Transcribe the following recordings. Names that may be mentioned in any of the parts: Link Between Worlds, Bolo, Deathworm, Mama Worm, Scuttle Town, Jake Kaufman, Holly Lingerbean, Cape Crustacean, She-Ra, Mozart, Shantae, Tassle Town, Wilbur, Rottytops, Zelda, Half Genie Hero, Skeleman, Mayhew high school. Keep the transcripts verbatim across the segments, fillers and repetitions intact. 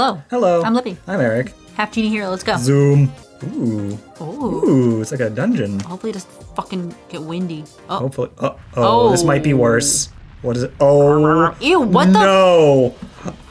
Hello. Hello. I'm Libby. I'm Eric. Half Genie Hero, let's go. Zoom. Ooh. Ooh. Ooh, it's like a dungeon. Hopefully it doesn't fucking get windy. Oh. Hopefully. Uh oh, oh. This might be worse. What is it? Oh. Ew, what the? No.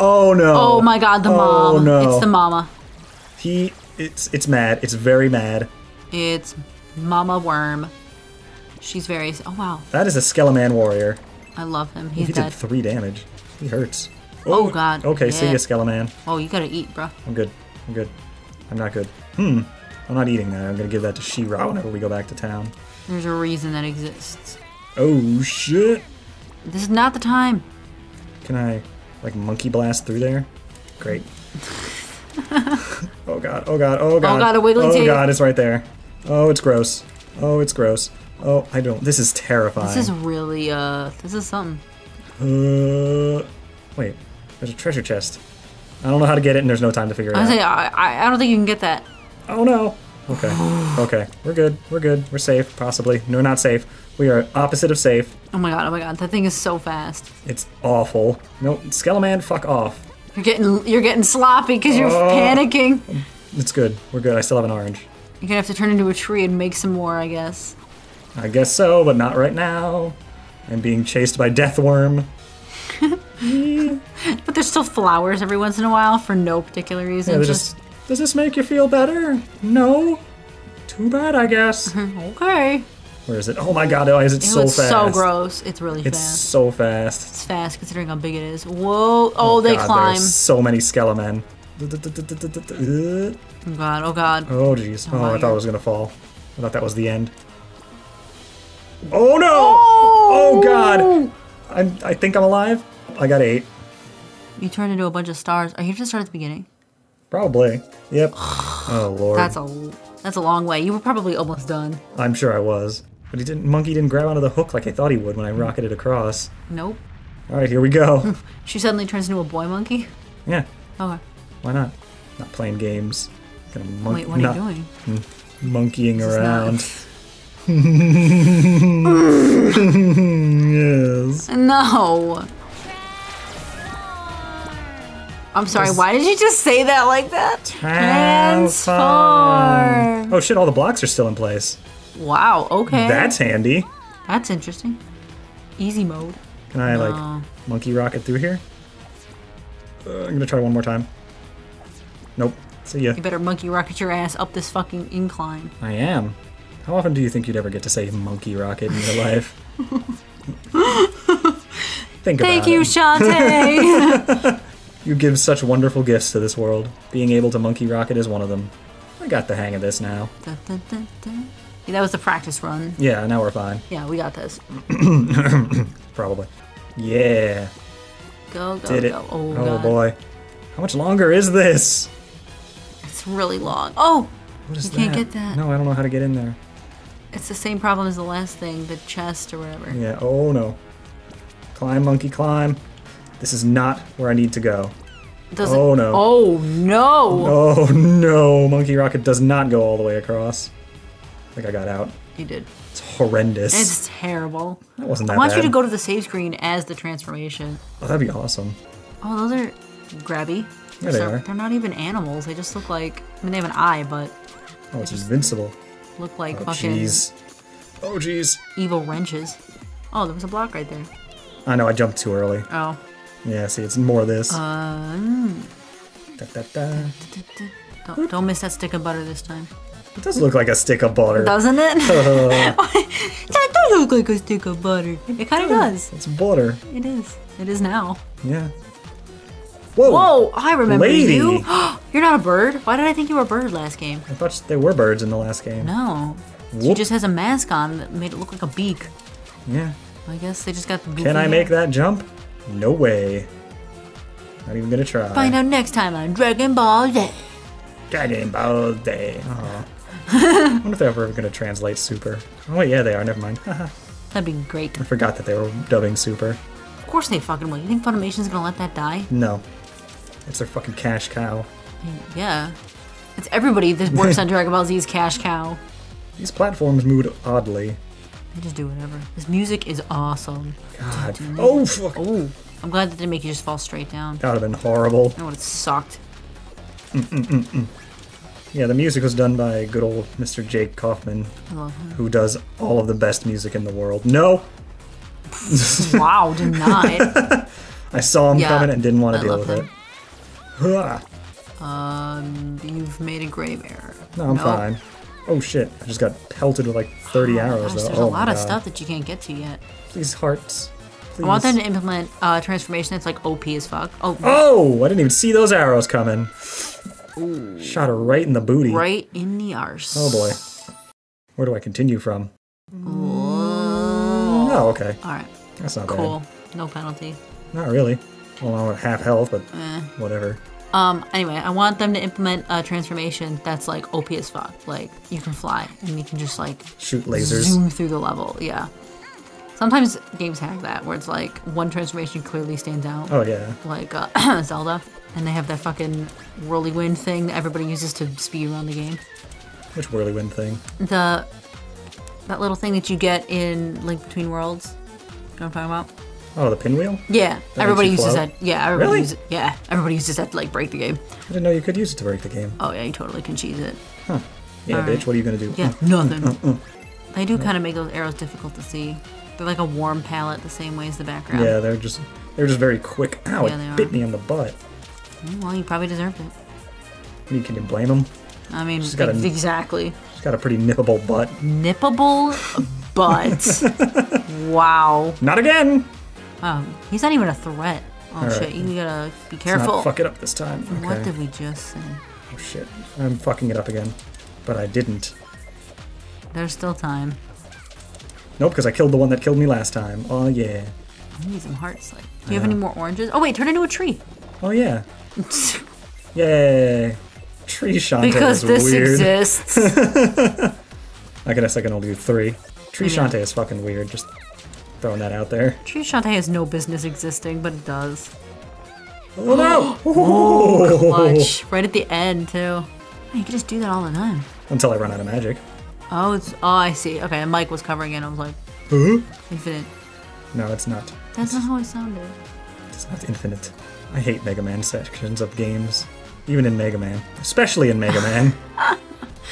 Oh, no. Oh, my God, the oh, mom. Oh, no. It's the mama. He, it's, it's mad. It's very mad. It's Mama Worm. She's very, oh, wow. That is a Skeleman warrior. I love him. He's he dead. He did three damage. He hurts. Oh, oh God. Okay, yeah. See ya, Skeleman. Oh, you gotta eat, bro. I'm good. I'm good. I'm not good. Hmm. I'm not eating that. I'm gonna give that to She-Ra whenever we go back to town. There's a reason that exists. Oh, shit. This is not the time. Can I, like, monkey blast through there? Great. Oh, God. Oh, God. Oh, God. Oh, God, a wiggly tail. Oh, God, it's right there. Oh, it's gross. Oh, it's gross. Oh, I don't. This is terrifying. This is really, uh, this is something. Uh, wait. There's a treasure chest. I don't know how to get it, and there's no time to figure it out. Saying, I, I don't think you can get that. Oh, no. Okay. Okay. We're good. We're good. We're safe, possibly. No, not safe. We are opposite of safe. Oh, my God. Oh, my God. That thing is so fast. It's awful. No, Skeleman, fuck off. You're getting, you're getting sloppy because you're uh, panicking. It's good. We're good. I still have an orange. You're going to have to turn into a tree and make some more, I guess. I guess so, but not right now. I'm being chased by Deathworm. But there's still flowers every once in a while for no particular reason. Yeah, just, just does this make you feel better? No. Too bad, I guess. Okay. Where is it? Oh my God! Why is it Ew, so it's fast? It's so gross. It's really it's fast. It's so fast. It's fast considering how big it is. Whoa! Oh, oh they God, climb. There's so many Skelemen. Oh God! Oh God! Oh jeez! Oh, oh I thought I was gonna fall. I thought that was the end. Oh no! Oh, oh God! I'm, I think I'm alive. I got eight. You turned into a bunch of stars. Are you just start at the beginning? Probably. Yep. Oh Lord. That's a that's a long way. You were probably almost done. I'm sure I was. But he didn't. Monkey didn't grab onto the hook like I thought he would when I rocketed across. Nope. All right, here we go. She suddenly turns into a boy monkey. Yeah. Okay. Why not? Not playing games. Gonna mon Wait, what are you doing? Monkeying this around. Yes. No. I'm sorry. That's... Why did you just say that like that? Transform. Oh shit! All the blocks are still in place. Wow. Okay. That's handy. That's interesting. Easy mode. Can I no. like monkey rocket through here? Uh, I'm gonna try one more time. Nope. See ya. You better monkey rocket your ass up this fucking incline. I am. How often do you think you'd ever get to say monkey rocket in your life? Think about Thank you, it. Shantae! You give such wonderful gifts to this world. Being able to monkey rocket is one of them. I got the hang of this now. Da, da, da, da. Yeah, that was the practice run. Yeah, now we're fine. Yeah, we got this. Probably. Yeah. Go, go, Did it. go. Oh, oh boy. How much longer is this? It's really long. Oh! What is you that? Can't get that. No, I don't know how to get in there. It's the same problem as the last thing, the chest or whatever. Yeah, oh no. Climb, monkey, climb. This is not where I need to go. Does oh it? no. Oh no! Oh no, monkey rocket does not go all the way across. I think I got out. You did. It's horrendous. It's terrible. That wasn't that bad. I want bad. you to go to the save screen as the transformation. Oh, that'd be awesome. Oh, those are grabby. Yeah, they're, they are. They're not even animals, they just look like, I mean they have an eye, but... Oh, it's invincible. Look like oh, fucking... Geez. Oh, jeez. Evil wrenches. Oh, there was a block right there. I know, I jumped too early. Oh. Yeah, see, it's more of this. Um... Da, da, da. Don't, don't miss that stick of butter this time. It does look like a stick of butter. Doesn't it? That does look like a stick of butter. It kind of does. It's butter. It is. It is now. Yeah. Whoa. Whoa! I remember Lady. you. You're not a bird. Why did I think you were a bird last game? I thought there were birds in the last game. No. Whoop. She just has a mask on that made it look like a beak. Yeah. I guess they just got the beak. Can I make that jump? No way. Not even gonna try. Find out next time on Dragon Ball Day. Dragon Ball Day. Aww. I wonder if they're ever gonna translate Super. Oh yeah, they are. Never mind. That'd be great. I forgot that they were dubbing Super. Of course they fucking will. You think Funimation's gonna let that die? No. It's their fucking cash cow. Yeah. It's everybody that works on Dragon Ball Z's cash cow. These platforms move oddly. They just do whatever. This music is awesome. God. Oh, fuck. Oh. I'm glad that they didn't make you just fall straight down. That would have been horrible. That would have sucked. Mm, mm, mm, mm. Yeah, the music was done by good old Mister Jake Kaufman, uh-huh. who does all of the best music in the world. No! Wow, denied. I saw him yeah, coming and didn't want to I deal with him. it. Um, you've made a grave error. No, I'm nope. fine. Oh shit, I just got pelted with like thirty oh, arrows gosh, though. There's oh, a lot of God. stuff that you can't get to yet. Please, hearts. Please. I want them to implement uh, transformation that's like O P as fuck. Oh, oh, I didn't even see those arrows coming. Ooh. Shot her right in the booty. Right in the arse. Oh boy. Where do I continue from? Whoa. Oh, okay. Alright. That's not cool. bad. Cool. No penalty. Not really. Well, I'm at half health, but eh. whatever. Um, anyway, I want them to implement a transformation that's like O P as fuck. Like, you can fly and you can just like shoot lasers. Zoom through the level, yeah. Sometimes games have that where it's like one transformation clearly stands out. Oh, yeah. Like uh, Zelda. And they have that fucking whirlwind thing that everybody uses to speed around the game. Which whirlwind thing? The that little thing that you get in Link Between Worlds. You know what I'm talking about? Oh, the pinwheel? Yeah, that everybody uses that. Yeah, everybody really? uses. Yeah, everybody uses that to like break the game. I didn't know you could use it to break the game. Oh yeah, you totally can cheese it. Huh? Yeah, All bitch. Right. What are you gonna do? Yeah, mm, nothing. Mm, mm, mm. They do mm. kind of make those arrows difficult to see. They're like a warm palette, the same way as the background. Yeah, they're just they're just very quick. Ow! Yeah, it bit are. me in the butt. Well, you probably deserved it. I mean, can you blame him? I mean, she's got a, exactly. She's got a pretty nippable butt. Nippable butt. Wow. Not again. Um, he's not even a threat. Oh right. shit, you gotta be careful. Let's not fuck it up this time. Okay. What did we just say? Oh shit, I'm fucking it up again. But I didn't. There's still time. Nope, because I killed the one that killed me last time. Oh yeah. I need some hearts. Like, do you uh, have any more oranges? Oh wait, turn into a tree. Oh yeah. Yay. Tree Shantae because is this weird. exists. I guess I can only do three. Tree yeah. Shantae is fucking weird. Just throwing that out there. Tree Shantae has no business existing, but it does. Oh no! Oh, clutch. Right at the end too. You can just do that all the time. Until I run out of magic. Oh, it's oh I see. Okay, and Mike was covering it. I was like, huh? Infinite. No, it's not. That's not how it sounded. It's not infinite. I hate Mega Man sections of games, even in Mega Man, especially in Mega Man.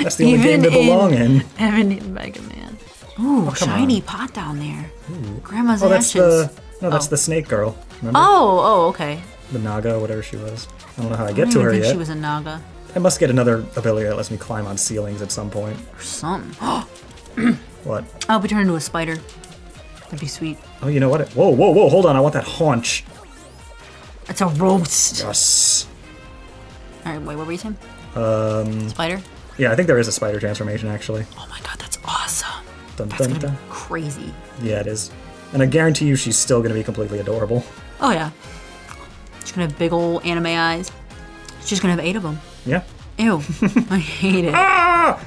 That's the only even game to belong in. in. Even in Mega Man. Ooh, oh, shiny on. pot down there. Ooh. Grandma's oh, ashes. That's the, no, that's oh. the snake girl. Remember? Oh, oh, okay. The Naga, whatever she was. I don't know how I, I get to her yet. I she was a Naga. I must get another ability that lets me climb on ceilings at some point. Or something. What? I'll be turned into a spider. That'd be sweet. Oh, you know what? Whoa, whoa, whoa, hold on. I want that haunch. It's a roast. Yes. All right, wait, what were you saying? Um. Spider? Yeah, I think there is a spider transformation, actually. Oh my god, that's awesome. Dun, that's dun, gonna dun. Be crazy. Yeah, it is. And I guarantee you she's still gonna be completely adorable. Oh yeah. She's gonna have big old anime eyes. She's just gonna have eight of them. Yeah. Ew. I hate it. Ah!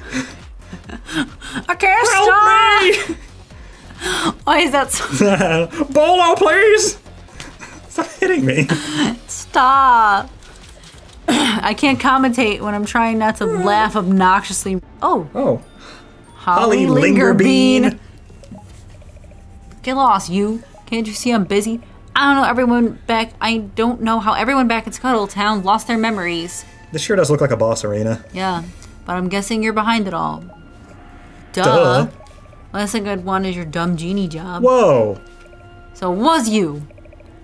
I can't Help stop! Me! Why is that so... Bolo, please! Stop hitting me. Stop. I can't commentate when I'm trying not to laugh obnoxiously. Oh. Oh. Holly, Holly Lingerbean. Lingerbean. Get lost, you. Can't you see I'm busy? I don't know everyone back. I don't know how everyone back in Scuttle Town lost their memories. This sure does look like a boss arena. Yeah, but I'm guessing you're behind it all. Duh. Duh. Last thing I'd want is your dumb genie job. Whoa. So it was you.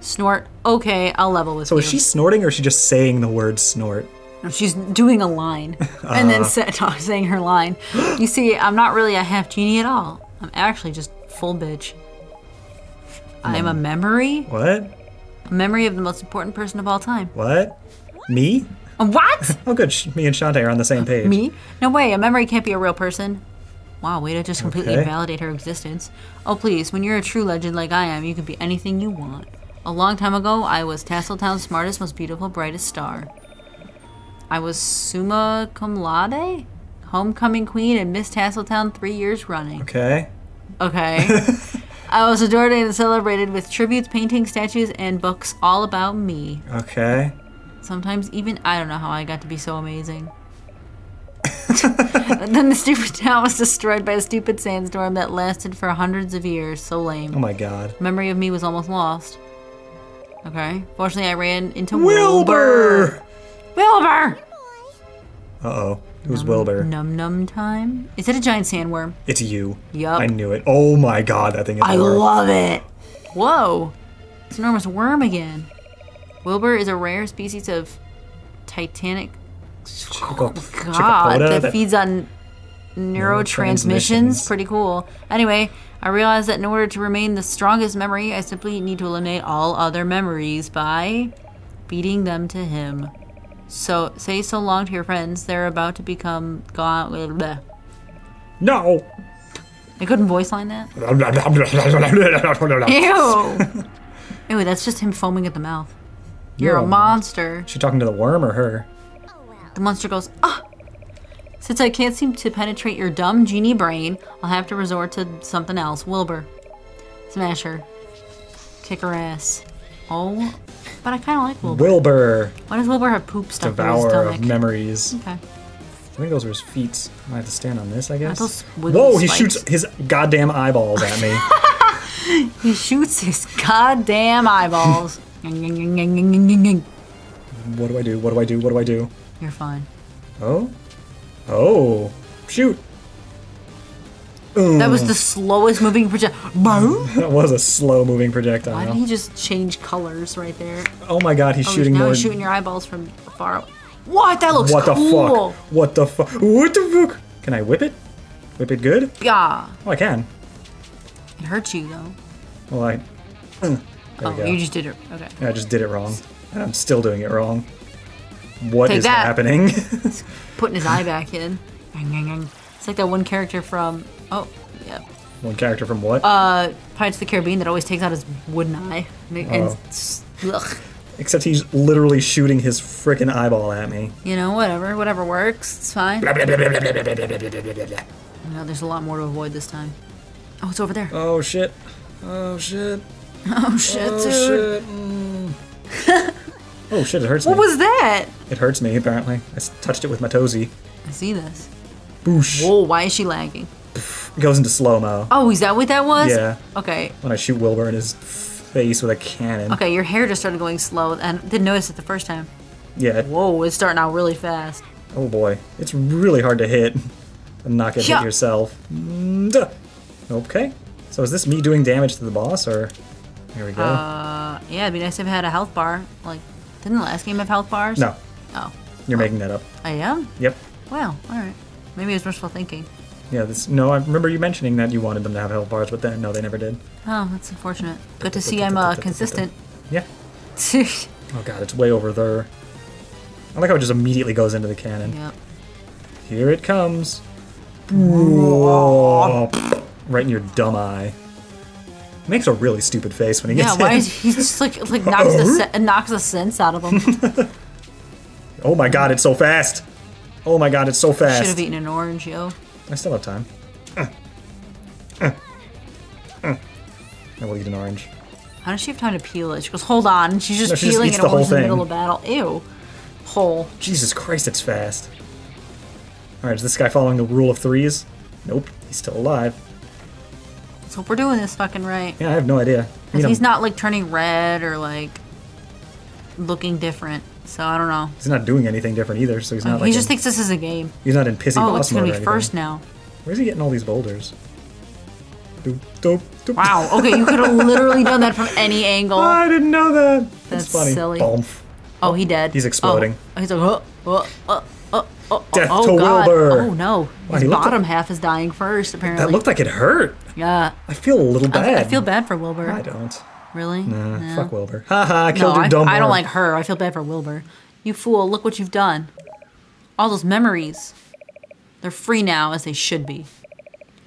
Snort. Okay, I'll level with so you. So is she snorting or is she just saying the word snort? No, she's doing a line and uh. then saying her line. You see, I'm not really a half genie at all. I'm actually just full bitch. I am a memory. What? A memory of the most important person of all time. What? Me? What? Oh good, me and Shantae are on the same page. Me? No way, a memory can't be a real person. Wow, way to just completely okay. invalidate her existence. Oh please, when you're a true legend like I am, you can be anything you want. A long time ago, I was Tassel Town's smartest, most beautiful, brightest star. I was summa cum laude, homecoming queen, and Miss Tassel Town three years running. Okay. Okay. I was adored and celebrated with tributes, paintings, statues, and books all about me. Okay. Sometimes even I don't know how I got to be so amazing. Then the stupid town was destroyed by a stupid sandstorm that lasted for hundreds of years. So lame. Oh my god. Memory of me was almost lost. Okay. Fortunately, I ran into Wilbur. Wilbur! Wilbur! Uh-oh. It was Wilbur. Num num time? Is it a giant sandworm? It's you. Yup. I knew it. Oh my god, that thing is I horrible. love it. Whoa. It's an enormous worm again. Wilbur is a rare species of titanic... Chico god, that, that feeds on neurotransmissions. Pretty cool. Anyway, I realized that in order to remain the strongest memory, I simply need to eliminate all other memories by beating them to him. So, say so long to your friends. They're about to become gone. Bleh. No! I couldn't voice line that? Ew! Ew, that's just him foaming at the mouth. You're no. a monster. Is she talking to the worm or her? The monster goes, ah! Since I can't seem to penetrate your dumb genie brain, I'll have to resort to something else. Wilbur. Smash her. Kick her ass. Oh, but I kind of like Wilbur. Wilbur. Why does Wilbur have poop stuff in his stomach? Devourer of memories. Okay. I think those were his feet. I have to stand on this, I guess. Those Whoa, he spikes. shoots his goddamn eyeballs at me. He shoots his goddamn eyeballs. What do I do? What do I do? What do I do? You're fine. Oh? Oh. Shoot. That was the slowest moving projectile. That was a slow moving projectile. Why did he just change colors right there? Oh my god, he's oh, shooting now more. Now he's shooting your eyeballs from far away. What? That looks what cool. What the fuck? What the fuck? What the fuck? Can I whip it? Whip it good? Yeah. Oh, I can. It hurts you, though. Well, I... There oh, we go. You just did it. Okay. Yeah, I just did it wrong. And I'm still doing it wrong. What Take is that. happening? He's putting his eye back in. It's like that one character from... Oh, yeah. One character from what? Uh, Pirates of the Caribbean that always takes out his wooden eye. And, oh. and ugh. Except he's literally shooting his frickin' eyeball at me. You know, whatever. Whatever works. It's fine. Blah, blah, blah, blah, blah, blah, blah, blah, blah, blah. No, there's a lot more to avoid this time. Oh, it's over there. Oh, shit. Oh, shit. Oh, shit, oh, dude. Shit. Mm. Oh, shit, it hurts me. What was that? It hurts me, apparently. I touched it with my toesy. I see this. Boosh. Whoa, why is she lagging? It goes into slow-mo. Oh, is that what that was? Yeah. Okay. When I shoot Wilbur in his face with a cannon. Okay, your hair just started going slow. I didn't notice it the first time. Yeah. Whoa, it's starting out really fast. Oh, boy. It's really hard to hit and not get hit yourself. Okay. So is this me doing damage to the boss, or... Here we go. Uh, yeah, it'd be nice if I had a health bar. Like, didn't the last game have health bars? No. Oh. You're oh. making that up. I am? Yep. Wow, all right. Maybe it was wishful thinking. Yeah, this, no, I remember you mentioning that you wanted them to have health bars, but then, no, they never did. Oh, that's unfortunate. Good to see I'm uh, consistent. Yeah. Oh, God, it's way over there. I like how it just immediately goes into the cannon. Yep. Here it comes. Whoa. Right in your dumb eye. Makes a really stupid face when he gets hit. Yeah, why is he just like, like knocks, the se knocks the sense out of him. Oh, my God, it's so fast. Oh, my God, it's so fast. Should have eaten an orange, yo. I still have time. Uh, uh, uh. I will eat an orange. How does she have time to peel it? She goes, hold on. And she's just no, she peeling just it almost in the middle of battle. Ew. Whole. Jesus Christ, it's fast. Alright, is this guy following the rule of threes? Nope. He's still alive. Let's hope we're doing this fucking right. Yeah, I have no idea. I mean, he's I'm... not like turning red or like looking different. So I don't know. He's not doing anything different either, so he's not. He like just in, thinks this is a game. He's not in pissy boss mode. Oh, it's gonna be first now. Where's he getting all these boulders? Doop, doop, doop. Wow. Okay, you could have literally done that from any angle. I didn't know that. That's, That's funny. Silly. Bumf. Oh, he dead. He's exploding. Oh, he's like, oh, oh, oh, oh, oh, Death oh, to God. Wilbur. Oh no, wow, his bottom like, half is dying first. Apparently. That looked like it hurt. Yeah. I feel a little bad. I, I feel bad for Wilbur. I don't. Really? Nah, no. Fuck Wilbur. Ha ha, I killed no, your dumb I, I don't like her. I feel bad for Wilbur. You fool, look what you've done. All those memories. They're free now, as they should be.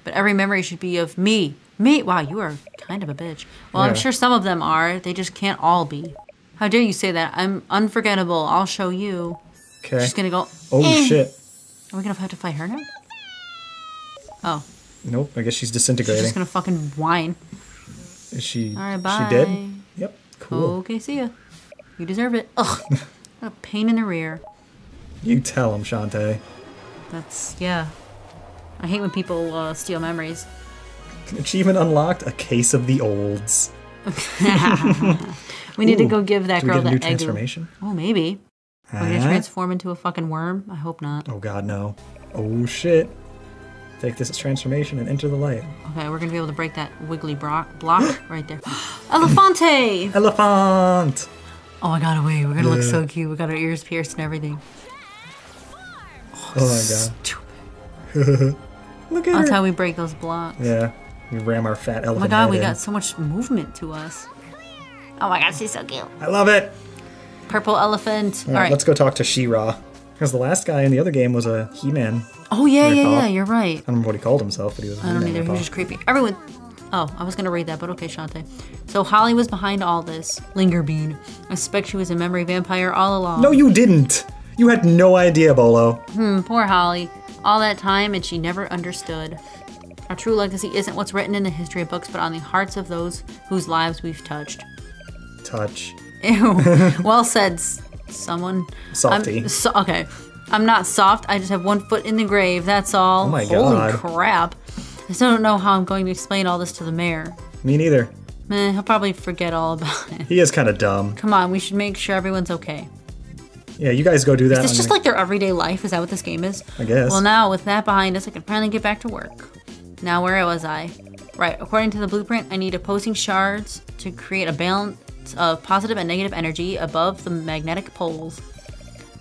But every memory should be of me. Me? Wow, you are kind of a bitch. Well, yeah. I'm sure some of them are. They just can't all be. How dare you say that? I'm unforgettable. I'll show you. Okay. She's gonna go, oh, eh. shit. Are we gonna have to fight her now? Oh. Nope, I guess she's disintegrating. She's just gonna fucking whine. Is she, All right, bye. She dead? Yep, cool. Okay, see ya. You deserve it. Ugh, a pain in the rear. You tell him, Shantae. That's, yeah. I hate when people uh, steal memories. Achievement unlocked, a case of the olds. We need Ooh, to go give that girl the egg. Do we get a new transformation? Oh, maybe. Are we gonna transform into a fucking worm? I hope not. Oh god, no. Oh shit. Take this as transformation and enter the light. Okay, we're gonna be able to break that wiggly block right there. Elefante! Elephant! Oh, I got away. We're gonna yeah. look so cute. We got our ears pierced and everything. Oh, oh my god. Stupid. Look at That's her. how we break those blocks. Yeah. We ram our fat elephant. Oh my god, we in. got so much movement to us. Oh my god, she's so cute. I love it. Purple elephant. All right, All right. let's go talk to She-Ra. Because the last guy in the other game was a He-Man. Oh, yeah, yeah, yeah, you're right. I don't remember what he called himself, but he was a I don't either. He was just creepy. Everyone. Oh, I was going to read that, but okay, Shantae. So Holly was behind all this. Lingerbean. I suspect she was a memory vampire all along. No, you didn't. You had no idea, Bolo. Hmm, poor Holly. All that time, and she never understood. Our true legacy isn't what's written in the history books, but on the hearts of those whose lives we've touched. Touch. Ew. Well said, someone. Softy. I'm, so, okay. I'm not soft. I just have one foot in the grave. That's all. Oh my god. Holy crap. I still don't know how I'm going to explain all this to the mayor. Me neither. Meh, he'll probably forget all about it. He is kind of dumb. Come on, we should make sure everyone's okay. Yeah, you guys go do that. Is this just your... like their everyday life? Is that what this game is? I guess. Well, now, with that behind us, I can finally get back to work. Now, where was I? Right, according to the blueprint, I need opposing shards to create a balance of positive and negative energy above the magnetic poles.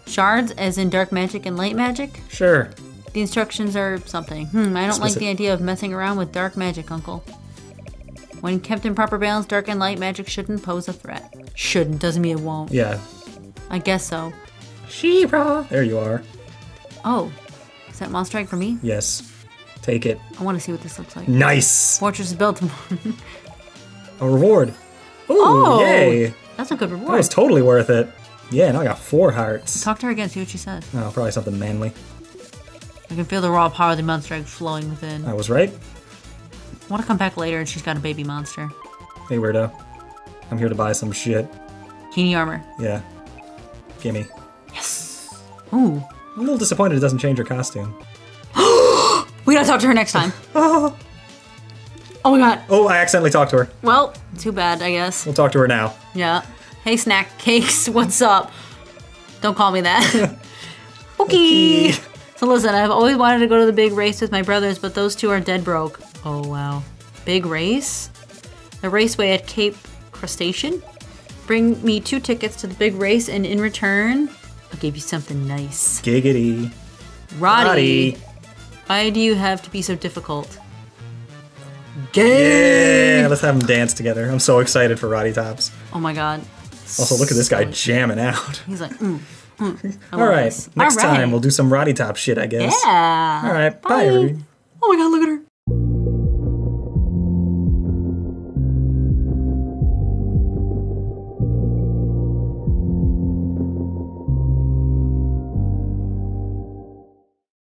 Shards, as in dark magic and light magic? Sure. The instructions are something. Hmm, I don't Explicit. like the idea of messing around with dark magic, Uncle. When kept in proper balance, dark and light magic shouldn't pose a threat. Shouldn't, doesn't mean it won't. Yeah. I guess so. She-Ra! There you are. Oh. Is that monster egg for me? Yes. Take it. I want to see what this looks like. Nice! Fortress is built. A reward. Ooh, oh, yay! That's a good reward. That was totally worth it. Yeah, now I got four hearts. Talk to her again, see what she says. Oh, probably something manly. I can feel the raw power of the monster egg flowing within. I was right. I want to come back later and she's got a baby monster. Hey, weirdo. I'm here to buy some shit. Genie armor. Yeah. Gimme. Yes! Ooh. I'm a little disappointed it doesn't change her costume. We gotta talk to her next time. Oh. Oh my god. Oh, I accidentally talked to her. Well, too bad, I guess. We'll talk to her now. Yeah. Hey, snack cakes, what's up? Don't call me that. Okay. okay. So listen, I've always wanted to go to the big race with my brothers, but those two are dead broke. Oh, wow. Big race? The raceway at Cape Crustacean? Bring me two tickets to the big race, and in return, I'll give you something nice. Giggity. Rotty. Rotty. Why do you have to be so difficult? Gay! Yeah, let's have them dance together. I'm so excited for Rottytops. Oh my god. Also, look at this guy jamming out. He's like, mm, mm. Alright, next All right. time we'll do some Rottytop shit, I guess. Yeah! Alright, bye, bye everybody. Oh my god, look at her.